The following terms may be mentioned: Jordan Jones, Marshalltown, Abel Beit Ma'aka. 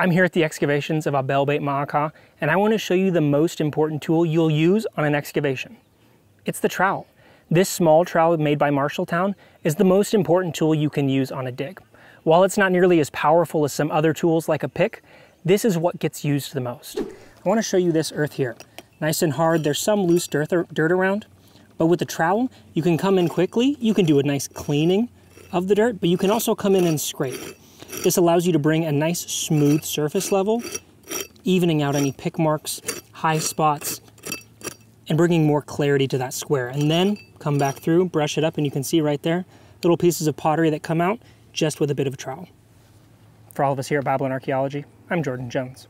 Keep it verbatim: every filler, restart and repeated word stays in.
I'm here at the excavations of Abel Beit Ma'aka, and I want to show you the most important tool you'll use on an excavation. It's the trowel. This small trowel made by Marshalltown is the most important tool you can use on a dig. While it's not nearly as powerful as some other tools like a pick, this is what gets used the most. I want to show you this earth here. Nice and hard, there's some loose dirt, dirt around, but with the trowel, you can come in quickly, you can do a nice cleaning of the dirt, but you can also come in and scrape. This allows you to bring a nice smooth surface level, evening out any pick marks, high spots, and bringing more clarity to that square. And then come back through, brush it up, and you can see right there, little pieces of pottery that come out just with a bit of a trowel. For all of us here at Bible and Archaeology, I'm Jordan Jones.